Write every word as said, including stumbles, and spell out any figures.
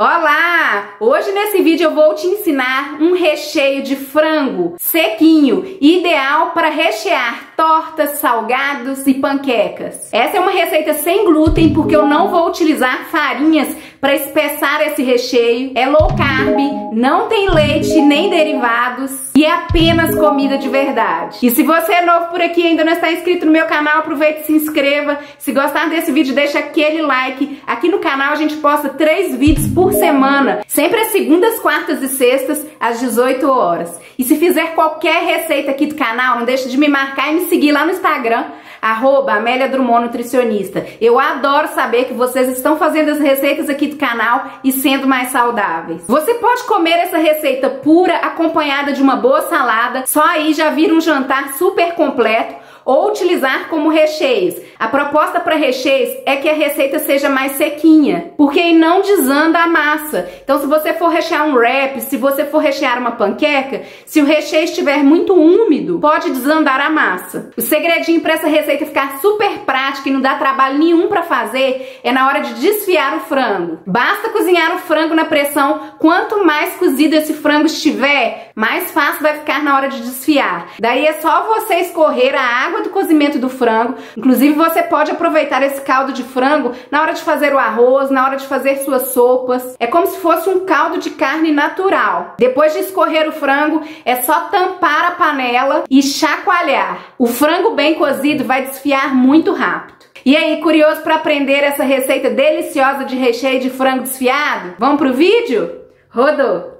Olá! Hoje nesse vídeo eu vou te ensinar um recheio de frango sequinho, ideal para rechear tortas, salgados e panquecas. Essa é uma receita sem glúten porque eu não vou utilizar farinhas para espessar esse recheio. É low carb, não tem leite nem derivados e é apenas comida de verdade. E se você é novo por aqui e ainda não está inscrito no meu canal, aproveita e se inscreva. Se gostar desse vídeo, deixa aquele like. Aqui no canal a gente posta três vídeos por semana, sempre às segundas, quartas e sextas, às dezoito horas. E se fizer qualquer receita aqui do canal, não deixa de me marcar e me seguir lá no Instagram, arroba Amélia Drummond Nutricionista. Eu adoro saber que vocês estão fazendo as receitas aqui do canal e sendo mais saudáveis. Você pode comer essa receita pura, acompanhada de uma boa salada, só aí já vira um jantar super completo, ou utilizar como recheios. A proposta para recheios é que a receita seja mais sequinha, porque aí não desanda a massa. Então, se você for rechear um wrap, se você for rechear uma panqueca, se o recheio estiver muito úmido, pode desandar a massa. O segredinho para essa receita ficar super prática e não dar trabalho nenhum para fazer é na hora de desfiar o frango. Basta cozinhar o frango na pressão. Quanto mais cozido esse frango estiver, mais fácil vai ficar na hora de desfiar. Daí é só você escorrer a água do cozimento do frango. Inclusive, você pode aproveitar esse caldo de frango na hora de fazer o arroz, na hora de fazer suas sopas. É como se fosse um caldo de carne natural. Depois de escorrer o frango, é só tampar a panela e chacoalhar. O frango bem cozido vai desfiar muito rápido. E aí, curioso para aprender essa receita deliciosa de recheio de frango desfiado? Vamos pro vídeo? Rodou!